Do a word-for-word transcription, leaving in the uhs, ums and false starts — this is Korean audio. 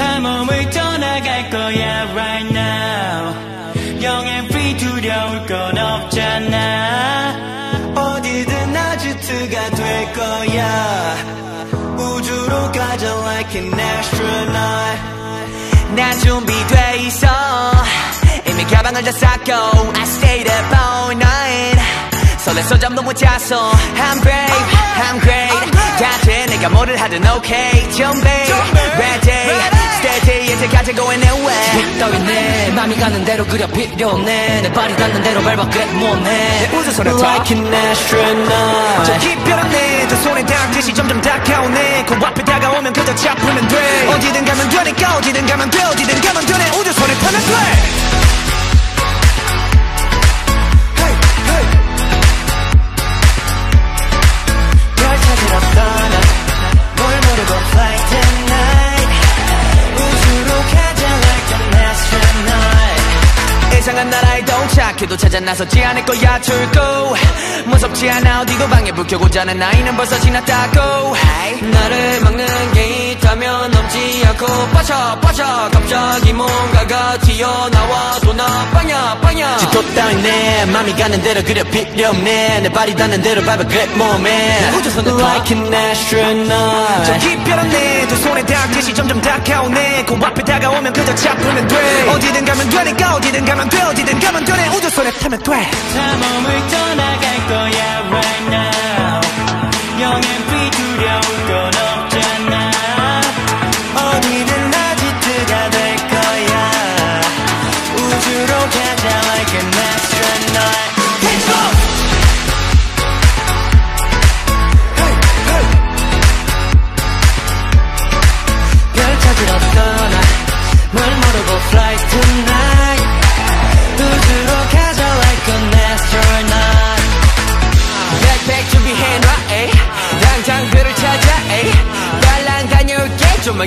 저 몸을 떠나갈 거야 right now. 영앤 free 두려울 건 없잖아. 어디든 아지트가 될 거야. 우주로 가자 like an astronaut. 난 준비돼 있어. 이미 가방을 다 쌌고 I stayed up all night. 설레서 잠도 못 자서 I'm brave, I'm great. 다 돼 내가 뭐를 하든 okay. 준비 ready. 여태까지 going away 빛떠있네 맘이 가는 대로 그려 필요 없네 내 발이 닿는 대로 밟아 끝모네 내 우주선에 타 Like an astronaut 저 깊별한 내 두 손에 닿듯이 점점 다가오네 코앞에 다가오면 그저 잡으면 돼 어디든 가면 되니까 어디든 가면 돼 어디든 가면 돼 내 우주선에 타면 돼 이상한 나라에 도착해도 찾아 나서지 않을 거야 출구 무섭지 않아 어디고 방에 불 켜고 자는 나이는 벌써 지났다고 hey. 나를 막는 게 있다면 넘지 않고 빠져 빠져 갑자기 뭔가가 튀어나와도 나 빵야 빵야 짓도 따위네 맘이 가는 대로 그려 필요 없네 내 발이 닿는 대로 밟아 그래 몸에 Like an astronaut 저 깊별한 내 두 손에 닿듯이 점점 다가오네 코앞에 다가오면 그저 잡으면 돼 어디든 가면 되니까 어디든 가면 돼 어디든 가면 돼 내 우주선에 타면 돼 다 몸을 떠나갈 거야 right now 영앤 free 두려울 건 없잖아 어디든 아지트가 될 거야 우주로 가자 like an astronaut Let's go! Hey, hey. 별 찾으러 떠나 뭘 모르고 fly tonight 좀만